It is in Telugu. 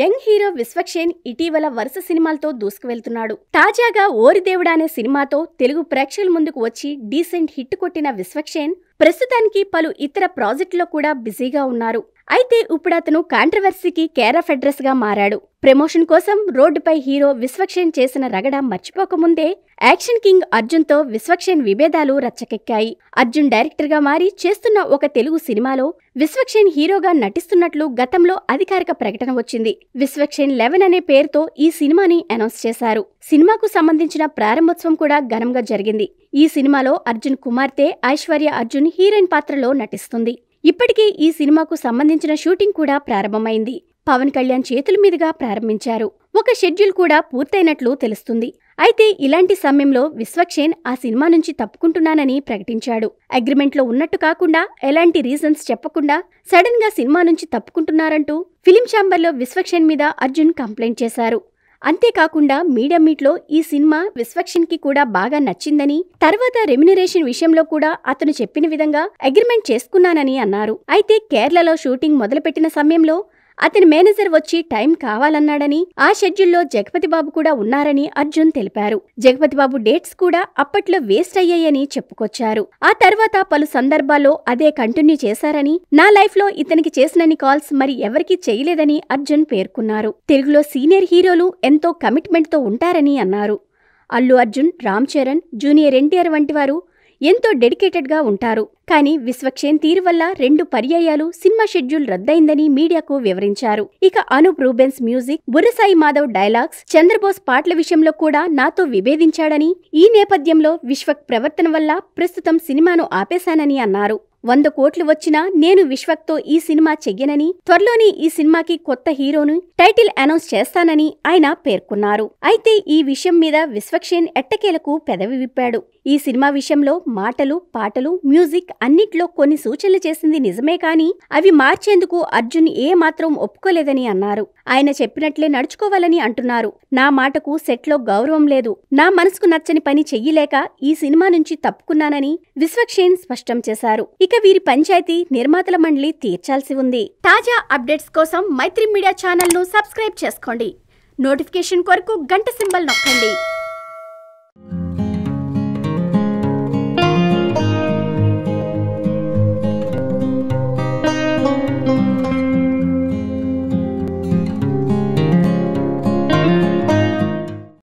యంగ్ హీరో విశ్వక్సేన్ ఇటీవల వరుస సినిమాలతో దూసుకువెళ్తున్నాడు. తాజాగా ఓరి దేవుడా అనే సినిమాతో తెలుగు ప్రేక్షకుల ముందుకు వచ్చి డీసెంట్ హిట్ కొట్టిన విశ్వక్సేన్ ప్రస్తుతానికి పలు ఇతర ప్రాజెక్టుల్లో కూడా బిజీగా ఉన్నారు. అయితే ఇప్పుడు అతను కాంట్రవర్సీకి కేర్ ఆఫ్ అడ్రస్ గా మారాడు. ప్రమోషన్ కోసం రోడ్డుపై హీరో విశ్వక్సేన్ చేసిన రగడ మర్చిపోకముందే యాక్షన్ కింగ్ అర్జున్ తో విశ్వక్సేన్ విభేదాలు రచ్చకెక్కాయి. అర్జున్ డైరెక్టర్ గా మారి చేస్తున్న ఒక తెలుగు సినిమాలో విశ్వక్సేన్ హీరోగా నటిస్తున్నట్లు గతంలో అధికారిక ప్రకటన వచ్చింది. విశ్వక్సేన్ 11 అనే పేరుతో ఈ సినిమాని అనౌన్స్ చేశారు. సినిమాకు సంబంధించిన ప్రారంభోత్సవం కూడా ఘనంగా జరిగింది. ఈ సినిమాలో అర్జున్ కుమార్తె ఐశ్వర్య అర్జున్ హీరోయిన్ పాత్రలో నటిస్తుంది. ఇప్పటికే ఈ సినిమాకు సంబంధించిన షూటింగ్ కూడా ప్రారంభమైంది. పవన్ కళ్యాణ్ చేతుల మీదుగా ప్రారంభించారు. ఒక షెడ్యూల్ కూడా పూర్తయినట్లు తెలుస్తుంది. అయితే ఇలాంటి సమయంలో విశ్వక్సేన్ ఆ సినిమా నుంచి తప్పుకుంటున్నానని ప్రకటించాడు. అగ్రిమెంట్లో ఉన్నట్టు కాకుండా ఎలాంటి రీజన్స్ చెప్పకుండా సడన్ గా సినిమా నుంచి తప్పుకుంటున్నారంటూ ఫిలిం ఛాంబర్లో విశ్వక్సేన్ మీద అర్జున్ కంప్లైంట్ చేశారు. అంతేకాకుండా మీడియా మీట్లో ఈ సినిమా విశ్వక్సేన్ కి కూడా బాగా నచ్చిందని, తర్వాత రెమ్యునరేషన్ విషయంలో కూడా అతను చెప్పిన విధంగా అగ్రిమెంట్ చేసుకున్నానని అన్నారు. అయితే కేరళలో షూటింగ్ మొదలుపెట్టిన సమయంలో అతని మేనేజర్ వచ్చి టైం కావాలన్నాడని, ఆ షెడ్యూల్లో జగపతి బాబు కూడా ఉన్నారని అర్జున్ తెలిపారు. జగపతి బాబు డేట్స్ కూడా అప్పట్లో వేస్ట్ అయ్యాయని చెప్పుకొచ్చారు. ఆ తర్వాత పలు సందర్భాల్లో అదే కంటిన్యూ చేశారని, నా లైఫ్ లో ఇతనికి చేసినన్ని కాల్స్ మరి ఎవరికీ చేయలేదని అర్జున్ పేర్కొన్నారు. తెలుగులో సీనియర్ హీరోలు ఎంతో కమిట్మెంట్ తో ఉంటారని అన్నారు. అల్లు అర్జున్, రామ్ చరణ్, జూనియర్ ఎన్టీఆర్ వంటి వారు ఎంతో డెడికేటెడ్ గా ఉంటారు. కానీ విశ్వక్సేన్ తీరు వల్ల 2 పర్యాయాలు సినిమా షెడ్యూల్ రద్దయిందని మీడియాకు వివరించారు. ఇక Anoop Rubens music, బుర్రసాయి Madhav dialogues, Chandrabose పాటల విషయంలో కూడా నాతో విభేదించాడని, ఈ నేపథ్యంలో విశ్వక్ ప్రవర్తన వల్ల ప్రస్తుతం సినిమాను ఆపేశానని అన్నారు. 100 కోట్లు వచ్చినా నేను విశ్వక్ తో ఈ సినిమా చెయ్యనని, త్వరలోనే ఈ సినిమాకి కొత్త హీరోను టైటిల్ అనౌన్స్ చేస్తానని ఆయన పేర్కొన్నారు. అయితే ఈ విషయం మీద విశ్వక్సేన్ ఎట్టకేలకు పెదవి విప్పాడు. ఈ సినిమా విషయంలో మాటలు, పాటలు, మ్యూజిక్ అన్నిట్లో కొన్ని సూచనలు చేసింది నిజమే, కానీ అవి మార్చేందుకు అర్జున్ ఏ మాత్రం ఒప్పుకోలేదని అన్నారు. ఆయన చెప్పినట్లే నడుచుకోవాలని అంటున్నారు. నా మాటకు సెట్లో గౌరవం లేదు, నా మనసుకు నచ్చని పని చెయ్యలేక ఈ సినిమా నుంచి తప్పుకున్నానని విశ్వక్సేన్ స్పష్టం చేశారు. ఇక వీరి పంచాయతీ నిర్మాతల మండలి తీర్చాల్సి ఉంది. తాజా అప్డేట్స్ కోసం మైత్రి మీడియా ఛానల్ ను సబ్స్క్రైబ్ చేసుకోండి. నోటిఫికేషన్ కొరకు గంట సింబల్ నొక్కండి.